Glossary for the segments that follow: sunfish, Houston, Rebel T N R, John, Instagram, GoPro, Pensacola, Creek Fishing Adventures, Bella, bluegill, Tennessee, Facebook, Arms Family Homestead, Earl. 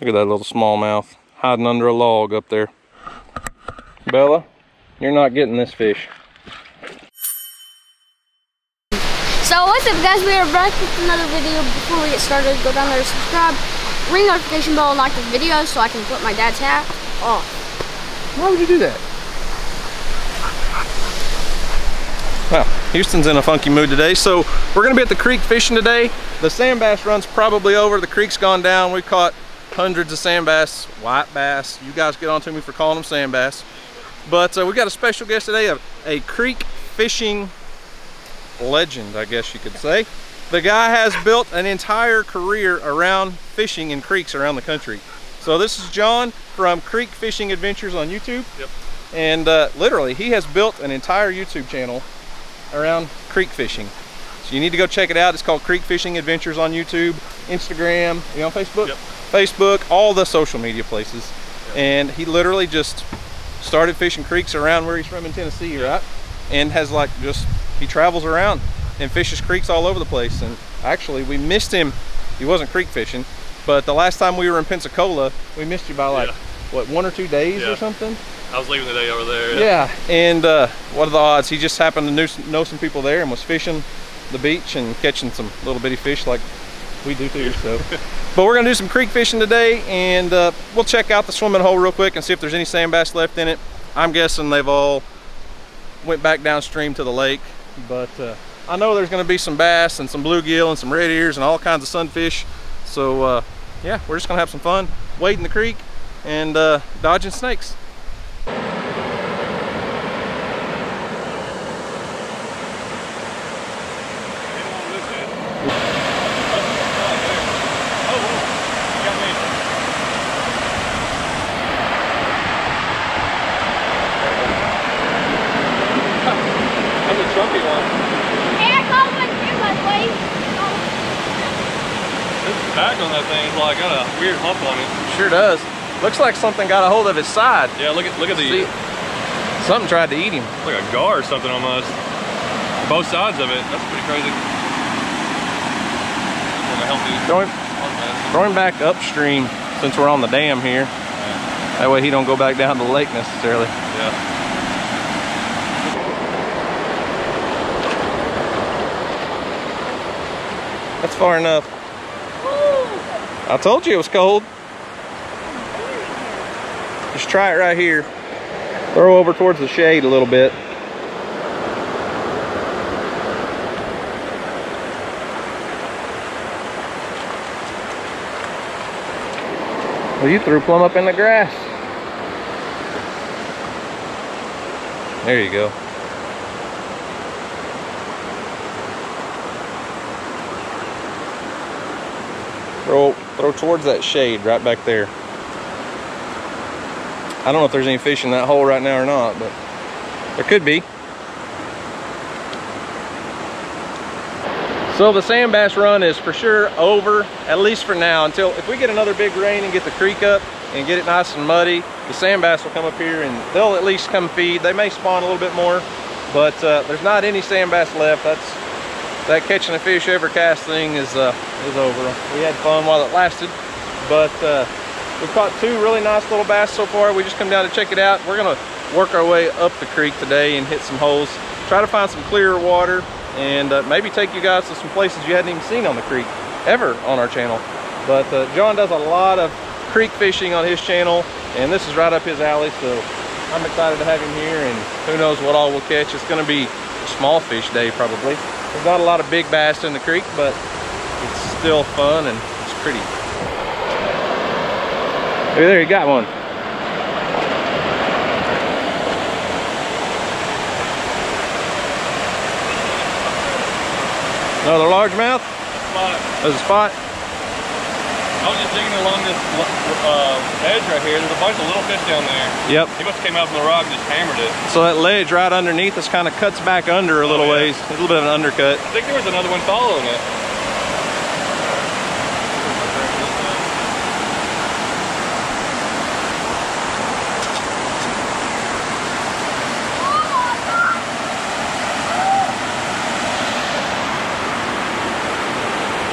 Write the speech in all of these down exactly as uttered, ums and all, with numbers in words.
Look at that little smallmouth hiding under a log up there. Bella, you're not getting this fish. So what's up guys, we are back with another video. Before we get started, go down there, subscribe, ring the notification bell and like the video so I can flip my dad's hat off. Why would you do that? Well, Houston's in a funky mood today, so we're gonna be at the creek fishing today. The sand bass run's probably over, the creek's gone down. We've caught hundreds of sand bass, white bass. You guys get on to me for calling them sand bass. But uh, we got a special guest today, a, a creek fishing legend, I guess you could say. The guy has built an entire career around fishing in creeks around the country. So this is John from Creek Fishing Adventures on YouTube. Yep. And uh, literally, he has built an entire YouTube channel around creek fishing. So you need to go check it out. It's called Creek Fishing Adventures on YouTube, Instagram, you on Facebook? Yep. Facebook, all the social media places. Yep. And he literally just started fishing creeks around where he's from in Tennessee, right? And has like just, he travels around and fishes creeks all over the place. And actually we missed him. He wasn't creek fishing, but the last time we were in Pensacola, we missed you by like, yeah. what, one or two days yeah. or something? I was leaving the day over there. Yeah, yeah. And uh, what are the odds? He just happened to know some people there and was fishing the beach and catching some little bitty fish like we do too. So, but we're gonna do some creek fishing today, and uh, we'll check out the swimming hole real quick and see if there's any sand bass left in it. I'm guessing they've all went back downstream to the lake, but uh, I know there's gonna be some bass and some bluegill and some red ears and all kinds of sunfish. So uh, yeah, we're just gonna have some fun wading the creek and uh, dodging snakes. Sure does. Looks like something got a hold of his side. Yeah, look at look at the See, something tried to eat him. Like a gar or something almost. Both sides of it. That's pretty crazy. Throw him, throw him back upstream since we're on the dam here. Yeah. That way he don't go back down to the lake necessarily. Yeah. That's far enough. Woo. I told you it was cold. Just try it right here. Throw over towards the shade a little bit. Well, you threw plumb up in the grass. There you go. Throw, throw towards that shade right back there. I don't know if there's any fish in that hole right now or not, but there could be. So the sand bass run is for sure over, at least for now, until if we get another big rain and get the creek up and get it nice and muddy, the sand bass will come up here and they'll at least come feed. They may spawn a little bit more, but uh, there's not any sand bass left. That's, that catching a fish every cast thing is, uh, is over. We had fun while it lasted, but uh, we've caught two really nice little bass so far. We just come down to check it out. We're gonna work our way up the creek today and hit some holes, try to find some clearer water, and uh, maybe take you guys to some places you hadn't even seen on the creek ever on our channel. But uh, John does a lot of creek fishing on his channel, and this is right up his alley, so I'm excited to have him here, and who knows what all we'll catch. It's gonna be small fish day probably. There's not a lot of big bass in the creek, but it's still fun and it's pretty. Hey there, you got one. Another largemouth? There's a spot. I was just digging along this uh, edge right here. There's a bunch of little fish down there. Yep. He must have came out from the rock and just hammered it. So that ledge right underneath us kind of cuts back under a little oh, yeah. ways. A little bit of an undercut. I think there was another one following it.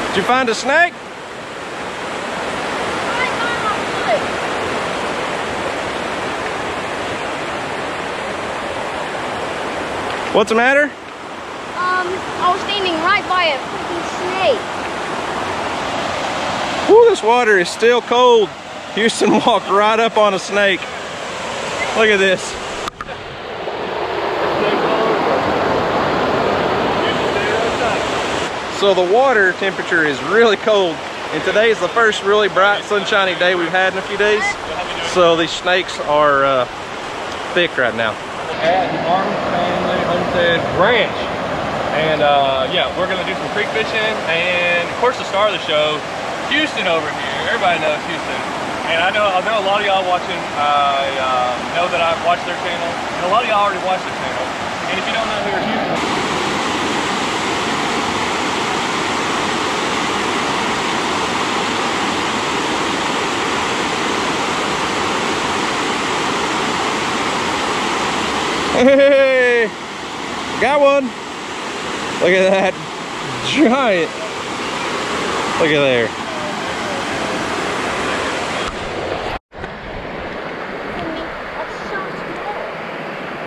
Did you find a snake? I found a What's the matter? Um, I was standing right by a freaking snake. Woo, this water is still cold. Houston walked right up on a snake. Look at this. So the water temperature is really cold, and today is the first really bright sunshiny day we've had in a few days. So these snakes are uh, thick right now. At Arm Family Homestead Ranch, and uh, yeah, we're gonna do some creek fishing, and of course the star of the show, Houston over here. Everybody knows Houston, and I know I know a lot of y'all watching. I uh, know that I've watched their channel, and a lot of y'all already watched their channel. And if you don't know who Houston is, hey, got one. Look at that giant. Look at there.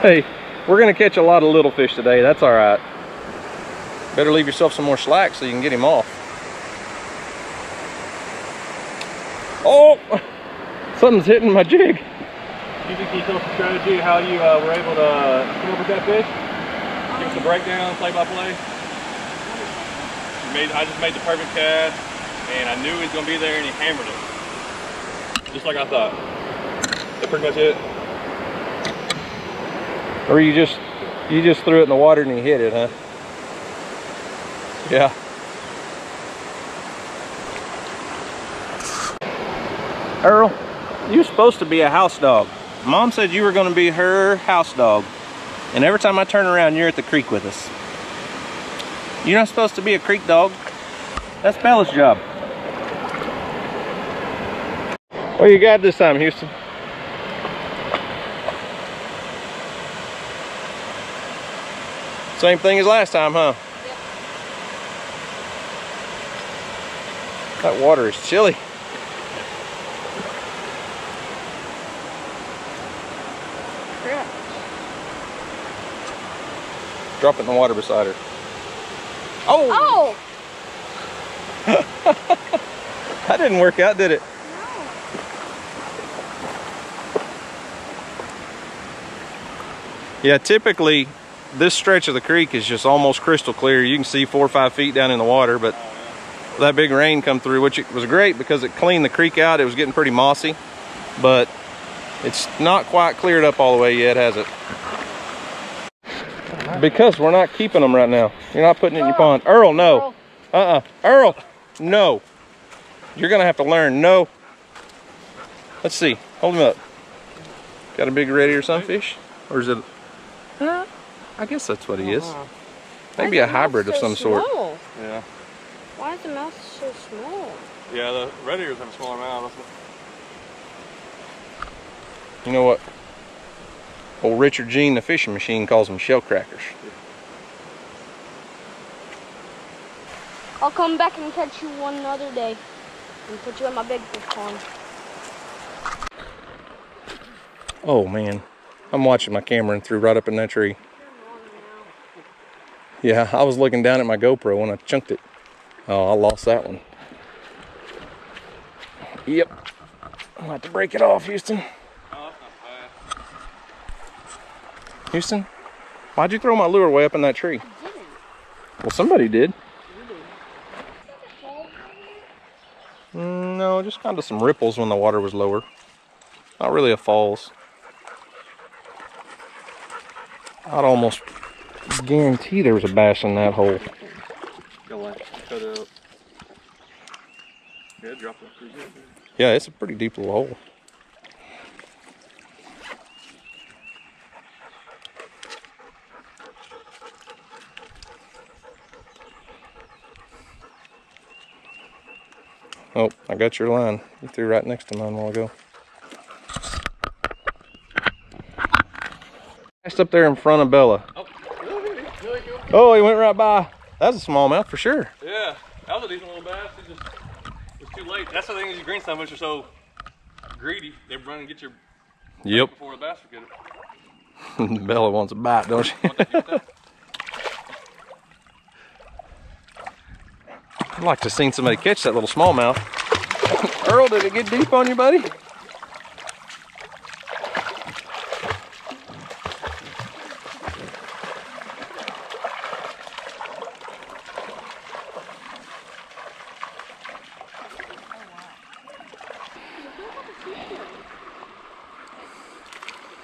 Hey, we're gonna catch a lot of little fish today. That's all right. Better leave yourself some more slack so you can get him off. Oh, something's hitting my jig. Can you tell us the strategy, how you uh, were able to come up with that fish? Give us a breakdown, play-by-play. Play. I just made the perfect cast, and I knew he was going to be there, and he hammered it. Just like I thought. That's pretty much it. Or you just, you just threw it in the water and he hit it, huh? Yeah. Earl, you're supposed to be a house dog. Mom said you were going to be her house dog, and every time I turn around you're at the creek with us. You're not supposed to be a creek dog. That's Bella's job. What you got this time, Houston? Same thing as last time, huh? Yep. That water is chilly. Drop it in the water beside her. Oh! Oh! That didn't work out, did it? No. Yeah, typically this stretch of the creek is just almost crystal clear. You can see four or five feet down in the water, but that big rain come through, which it was great because it cleaned the creek out. It was getting pretty mossy, but it's not quite cleared up all the way yet, has it? Because we're not keeping them right now. You're not putting it in your pond. Earl, no. Uh-uh. Earl, no. You're going to have to learn. No. Let's see. Hold him up. Got a big red ear sunfish? Or is it... Uh, I guess that's what he is. Maybe a hybrid of some sort. Yeah. Why is the mouth so small? Yeah, the red ears have a smaller mouth. You know what? Old Richard Jean, the fishing machine, calls them shell crackers. I'll come back and catch you one other day and put you in my big fish pond. Oh man, I'm watching my camera and threw right up in that tree. Yeah, I was looking down at my GoPro when I chunked it. Oh, I lost that one. Yep, I'll have to break it off, Houston. Houston, why'd you throw my lure way up in that tree? I didn't. Well, somebody did. Mm, no, just kind of some ripples when the water was lower. Not really a falls. I'd almost guarantee there was a bass in that hole. Yeah, it's a pretty deep little hole. Oh, I got your line. You threw right next to mine a while ago. Just up there in front of Bella. Oh, really? Really cool. Oh, he went right by. That was a smallmouth for sure. Yeah, that was a decent little bass. It just it's too late. That's the thing is, your green sunfish are so greedy. They run and get your. Yep. Before the bass forget it. Bella wants a bite, don't she? I'd like to have seen somebody catch that little smallmouth. Earl, did it get deep on you, buddy?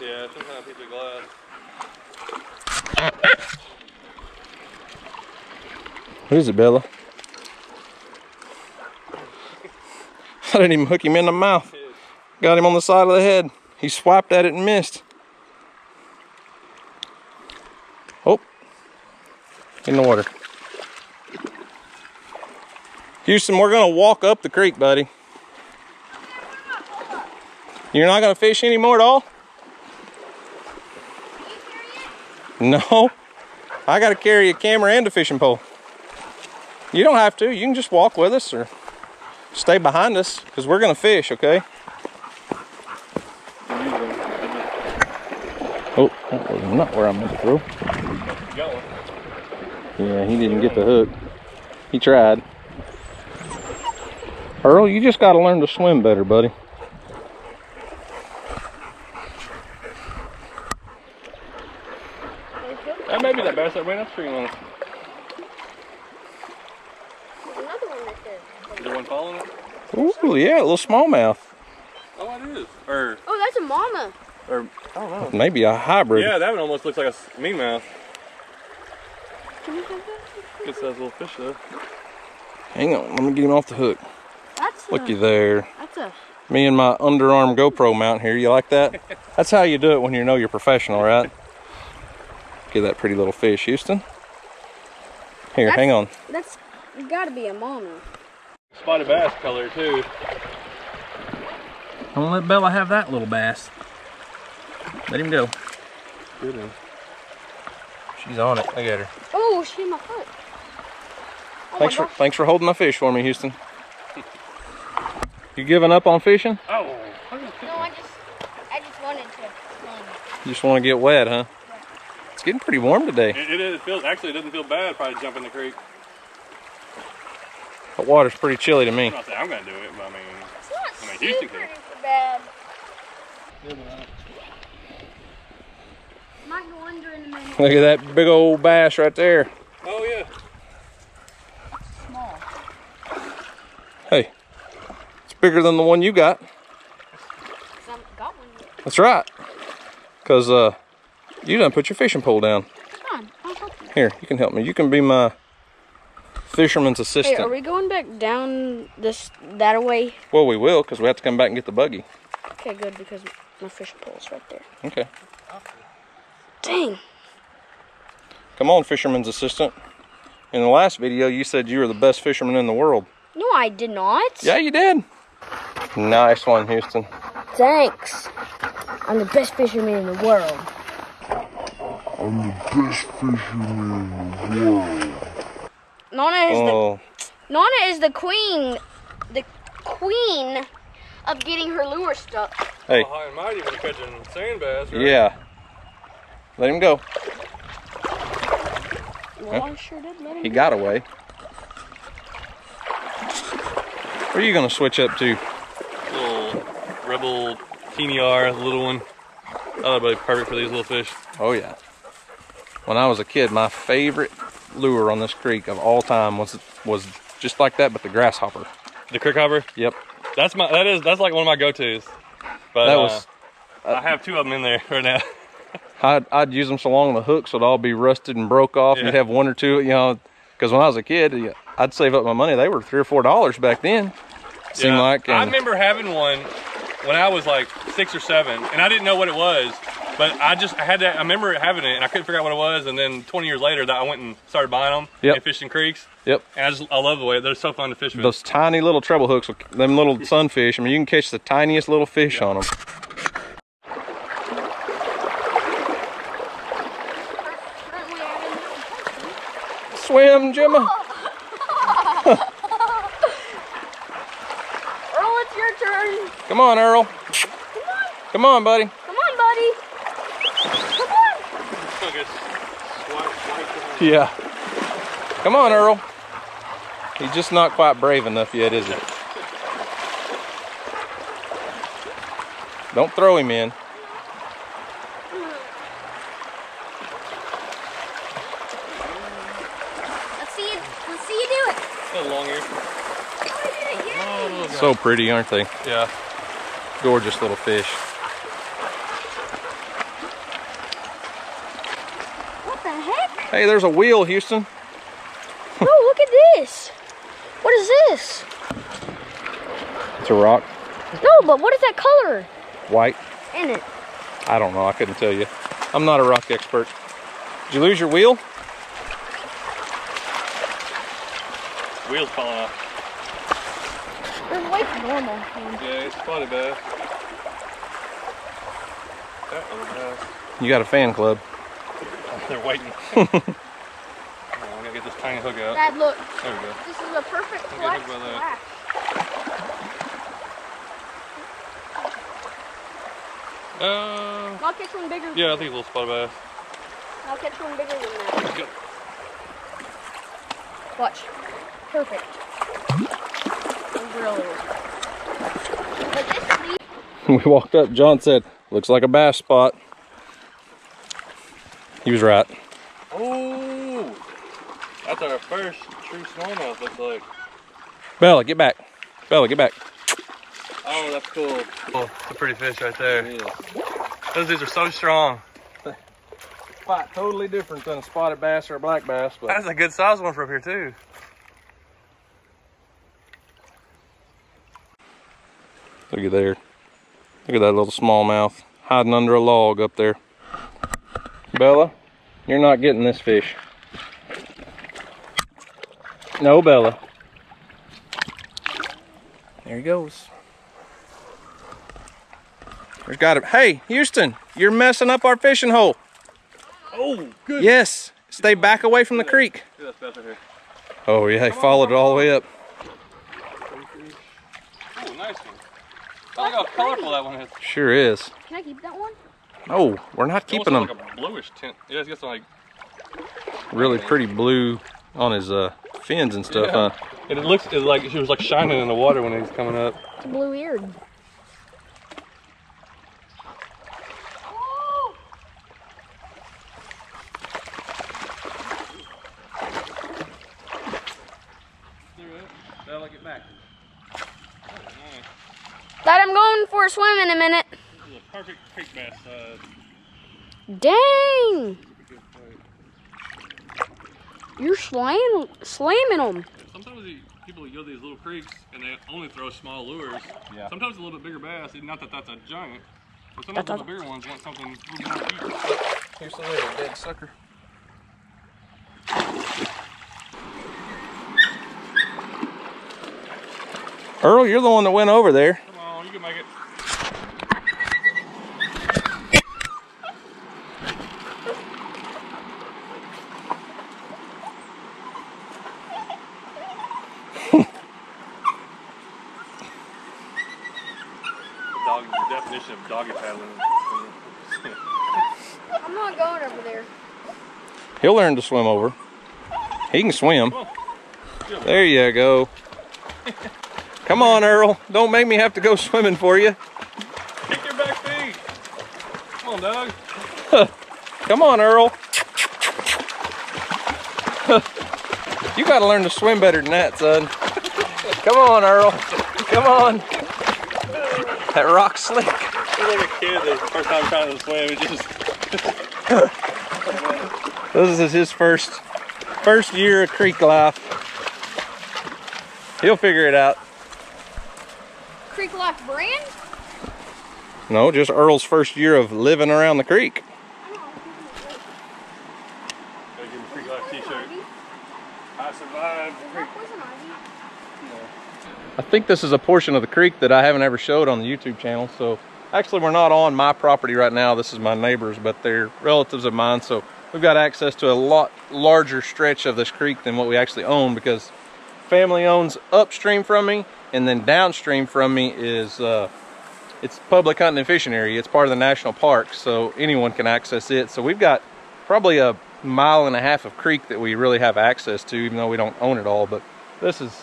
Yeah, sometimes people are glad. What is it, Bella? I didn't even hook him in the mouth. Got him on the side of the head. He swiped at it and missed. Oh, in the water. Houston, we're gonna walk up the creek, buddy. You're not gonna fish anymore at all? No, I gotta carry a camera and a fishing pole. You don't have to, you can just walk with us or stay behind us, because we're gonna fish, okay? Oh, that was not where I meant to throw. Yeah, he didn't get the hook. He tried. Earl, you just gotta learn to swim better, buddy. That may be that bass that ran upstream on us. There's another one right there. Is there one following it? Ooh, yeah, a little smallmouth. Oh, it is. Or, oh, that's a mama. Or, I don't know. Maybe a hybrid. Yeah, that one almost looks like a meanmouth. Can you come back? Good size little fish, though. Hang on, let me get him off the hook. That's looky a, there. That's a... Me and my underarm GoPro mount here, you like that? That's how you do it when you know you're professional, right? Look at that pretty little fish, Houston. Here, that's, hang on. That's gotta be a mama. Spotted bass color, too. Don't let Bella have that little bass. Let him go. Good one. She's on it. I got her. Oh, she hit my foot. Oh, thanks, my for, thanks for holding my fish for me, Houston. You giving up on fishing? Oh. No, I just, I just wanted to. You just want to get wet, huh? Getting pretty warm today. It, it feels actually it doesn't feel bad. Probably jump in the creek. The water's pretty chilly to me. I'm not saying I'm gonna do it, but I mean, it's not I mean, super Houston bad. Might go under in the middle. Look at that big old bass right there. Oh yeah. Small. Hey, it's bigger than the one you got. I haven't got one yet. That's right. Cause uh. You done put your fishing pole down. Come on, I'll help you. Here, you can help me. You can be my fisherman's assistant. Hey, are we going back down this that way? Well, we will, because we have to come back and get the buggy. Okay, good, because my fishing pole's right there. Okay. Dang. Come on, fisherman's assistant. In the last video, you said you were the best fisherman in the world. No, I did not. Yeah, you did. Nice one, Houston. Thanks. I'm the best fisherman in the world. I'm the best fisherman in the world. Nona is oh. the Nona is the queen, the queen of getting her lure stuck. Hey, well, high and mighty when you're catching sand bass, right? Yeah. Let him go. Well, huh? I sure did let him. He go. got away. Where are you gonna switch up to? Little rebel T N R, little one. Oh, that'd be perfect for these little fish. Oh yeah. When I was a kid, my favorite lure on this creek of all time was was just like that, but the grasshopper. The creek hopper? Yep. That's my that is that's like one of my go-tos. But that was, uh, uh, I have two of them in there right now. I'd I'd use them so long the hooks would all be rusted and broke off. Yeah. You'd have one or two, you know, because when I was a kid, I'd save up my money. They were three or four dollars back then. It seemed yeah. like. And I remember having one when I was like six or seven, and I didn't know what it was. But I just I had that. I remember having it, and I couldn't figure out what it was. And then twenty years later, that I went and started buying them yep. and fishing creeks. Yep. And I just I love the way they're so fun to fish with. Those tiny little treble hooks, with them little sunfish. I mean, you can catch the tiniest little fish yep. on them. Swim, Jimmy. Earl, it's your turn. Come on, Earl. Come on. Come on, buddy. Yeah. Come on, Earl. He's just not quite brave enough yet, is he? Don't throw him in. Let's see you, let's see you do it. Still long ear. Oh, oh, so pretty, aren't they? Yeah. Gorgeous little fish. What the heck? Hey, there's a wheel, Houston. Oh, look at this. What is this? It's a rock. No, but what is that color? White. In it. I don't know. I couldn't tell you. I'm not a rock expert. Did you lose your wheel? Wheel's falling off. It's like normal. Yeah, it's funny, bad. That was nice. You got a fan club. They're waiting. I'm gonna get this tiny hook out. Dad, look. There we go. This is a perfect flash. Uh, I'll catch one bigger. Yeah, I think a little spotted bass. I'll catch one bigger than that. Let's go. Watch. Perfect. Really... We walked up. John said, "Looks like a bass spot." He was right. Oh, that's our first true smallmouth. Looks like. Bella, get back. Bella, get back. Oh, that's cool. Oh, it's a pretty fish right there. Yeah. Those dudes are so strong. Quite totally different than a spotted bass or a black bass. But that's a good size one from here too. Look at there. Look at that little smallmouth hiding under a log up there. Bella, you're not getting this fish. No, Bella. There he goes. There's got to. Hey, Houston, you're messing up our fishing hole. Oh, good. Yes, stay back away from the creek. Look at that stuff right here. Oh yeah, he followed it all the way up. Oh, nice one. I like how colorful that one is. Sure is. Can I keep that one? No, we're not keeping them. Like a bluish tint. Yeah, it's got some like really pretty blue on his uh, fins and stuff, yeah. Huh? And it looks it's like he was like shining in the water when he was coming up. It's blue-eared. Thought I'm going for a swim in a minute. This is a perfect creek bass size. Dang! You're slaying, slamming them. Sometimes you, people go to these little creeks and they only throw small lures. Yeah. Sometimes a little bit bigger bass. Not that that's a giant, but sometimes the bigger ones want something a little more deep. Here's the little dead sucker. Earl, you're the one that went over there. You can make it. The dog, the definition of doggy paddling. I'm not going over there. He'll learn to swim over. He can swim. There you go. Come on, Earl. Don't make me have to go swimming for you. Kick your back feet. Come on, dog. Come on, Earl. You got to learn to swim better than that, son. Come on, Earl. Come on. That rock's slick. You're like a kid that's the first time trying to swim. It just... This is his first, first year of creek life. He'll figure it out. Creek Life brand? No, just Earl's first year of living around the creek. Gotta give him a Creek Life t-shirt. I survived the creek. I think this is a portion of the creek that I haven't ever showed on the YouTube channel. So actually we're not on my property right now. This is my neighbor's, but they're relatives of mine. So we've got access to a lot larger stretch of this creek than what we actually own, because family owns upstream from me. And then downstream from me is, uh, it's public hunting and fishing area. It's part of the national park, so anyone can access it. So we've got probably a mile and a half of creek that we really have access to, even though we don't own it all. But this is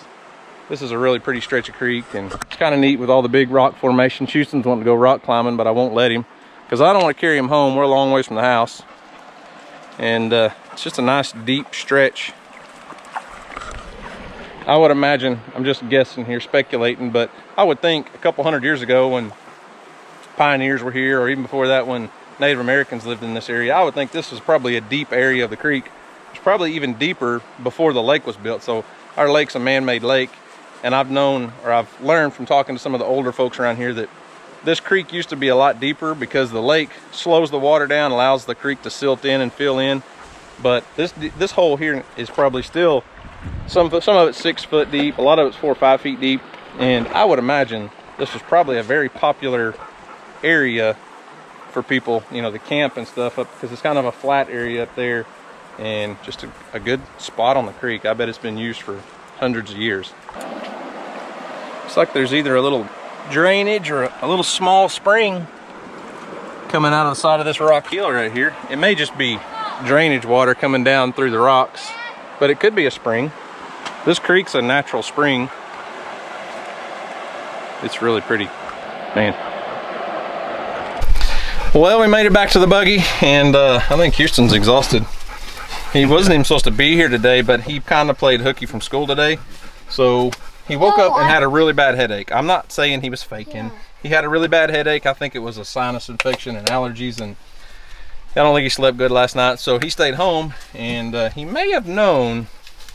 this is a really pretty stretch of creek, and it's kind of neat with all the big rock formations. Houston's wanting to go rock climbing, but I won't let him because I don't want to carry him home. We're a long ways from the house, and uh, it's just a nice deep stretch. I would imagine, I'm just guessing here, speculating, but I would think a couple hundred years ago when pioneers were here, or even before that when Native Americans lived in this area, I would think this was probably a deep area of the creek. It's probably even deeper before the lake was built. So our lake's a man-made lake, and I've known, or I've learned from talking to some of the older folks around here, that this creek used to be a lot deeper because the lake slows the water down, allows the creek to silt in and fill in. But this this hole here is probably still Some, some of it's six foot deep, a lot of it's four or five feet deep, and I would imagine this was probably a very popular area for people, you know, to camp and stuff up, because it's kind of a flat area up there, and just a, a good spot on the creek. I bet it's been used for hundreds of years. Looks like there's either a little drainage or a, a little small spring coming out of the side of this rock hill right here. It may just be drainage water coming down through the rocks, but it could be a spring. This creek's a natural spring. It's really pretty, man. Well, we made it back to the buggy, and uh, I think Houston's exhausted. He wasn't even supposed to be here today, but he kind of played hooky from school today. So he woke oh, up and I... had a really bad headache. I'm not saying he was faking. Yeah. He had a really bad headache. I think it was a sinus infection and allergies, and I don't think he slept good last night, so he stayed home, and uh, he may have known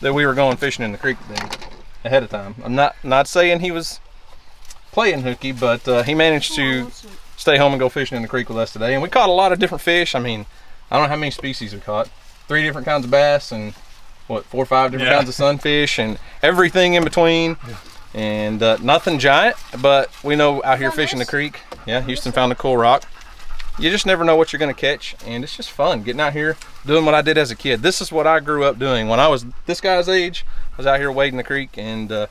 that we were going fishing in the creek today ahead of time. I'm not not saying he was playing hooky, but uh, he managed to stay home and go fishing in the creek with us today, and we caught a lot of different fish. I mean, I don't know how many species we caught. Three different kinds of bass, and what, four or five different yeah. kinds of sunfish, and everything in between, yeah. and uh, nothing giant, but we know out here fishing the creek. Yeah, Houston found a cool rock. You just never know what you're gonna catch, and it's just fun getting out here doing what I did as a kid. This is what I grew up doing. When I was this guy's age, I was out here wading the creek and uh,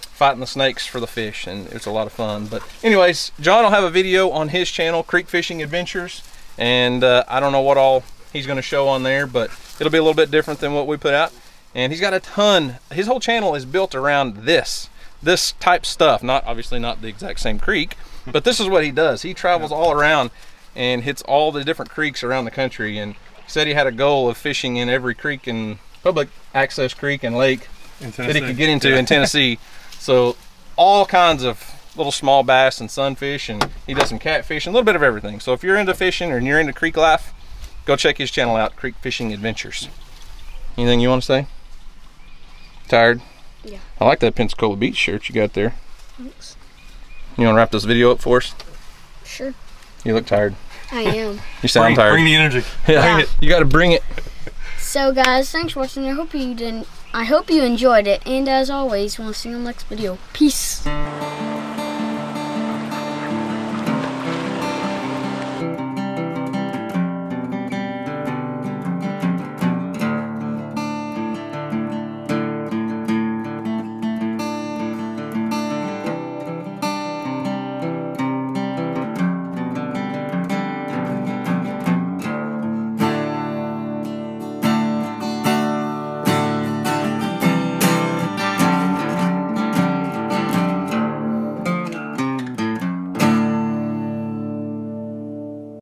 fighting the snakes for the fish, and it's a lot of fun. But anyways, John will have a video on his channel, Creek Fishing Adventures, and uh, I don't know what all he's gonna show on there, but it'll be a little bit different than what we put out. And he's got a ton, his whole channel is built around this, this type stuff. Not, obviously not the exact same creek, but this is what he does. He travels all around and hits all the different creeks around the country, and he said he had a goal of fishing in every creek and public access creek and lake that he could get into yeah. in Tennessee. So all kinds of little small bass and sunfish, and he does some catfish and a little bit of everything. So if you're into fishing or you're into creek life, go check his channel out, Creek Fishing Adventures. Anything you want to say? Tired? Yeah. I like that Pensacola Beach shirt you got there. Thanks. You want to wrap this video up for us? Sure. You look tired. I am. You sound bring, tired. Bring the energy. Yeah, yeah. Bring it. You got to bring it. So guys, thanks for watching. I hope you didn't. I hope you enjoyed it. And as always, we'll see you in the next video. Peace.